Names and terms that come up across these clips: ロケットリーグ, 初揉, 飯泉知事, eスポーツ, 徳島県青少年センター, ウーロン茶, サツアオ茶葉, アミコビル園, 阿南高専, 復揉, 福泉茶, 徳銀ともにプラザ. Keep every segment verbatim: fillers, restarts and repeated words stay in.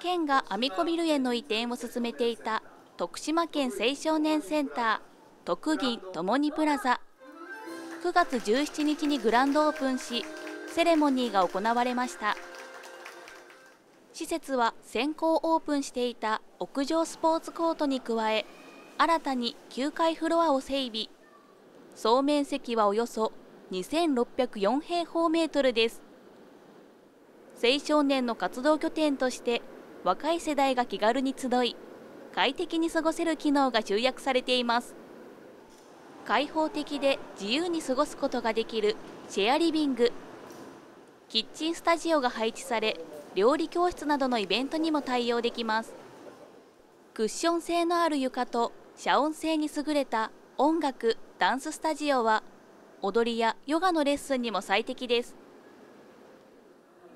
県がアミコビル園の移転を進めていた徳島県青少年センター徳銀ともにプラザ、くがつじゅうしちにちにグランドオープンし、セレモニーが行われました。施設は先行オープンしていた屋上スポーツコートに加え、新たにきゅうかいフロアを整備。総面積はおよそにせんろっぴゃくよんへいほうメートルです。青少年の活動拠点として若い世代が気軽に集い、快適に過ごせる機能が集約されています。開放的で自由に過ごすことができるシェアリビング、キッチンスタジオが配置され、料理教室などのイベントにも対応できます。クッション性のある床と遮音性に優れた音楽・ダンススタジオは、踊りやヨガのレッスンにも最適です。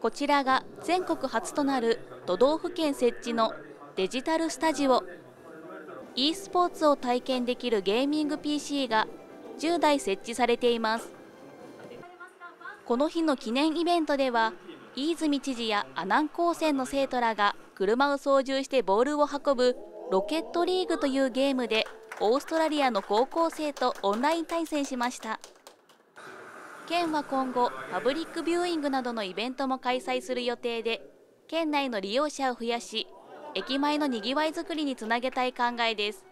こちらが全国初となる都道府県設置のデジタルスタジオ。e スポーツを体験できるゲーミング ピーシー がじゅうだい設置されています。この日の記念イベントでは、飯泉知事や阿南高専の生徒らが車を操縦してボールを運ぶロケットリーグというゲームでオーストラリアの高校生とオンライン対戦しました。県は今後パブリックビューイングなどのイベントも開催する予定で、県内の利用者を増やし、駅前のにぎわいづくりにつなげたい考えです。